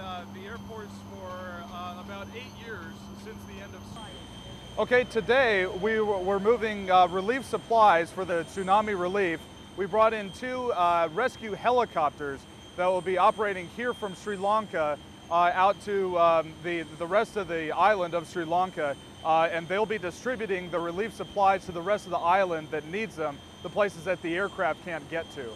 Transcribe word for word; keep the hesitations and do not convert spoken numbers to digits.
uh, the airports for uh, about eight years since the end of tsunami. Okay, today we were moving uh, relief supplies for the tsunami relief. We brought in two uh, rescue helicopters that will be operating here from Sri Lanka uh, out to um, the, the rest of the island of Sri Lanka. Uh, and they'll be distributing the relief supplies to the rest of the island that needs them, the places that the aircraft can't get to.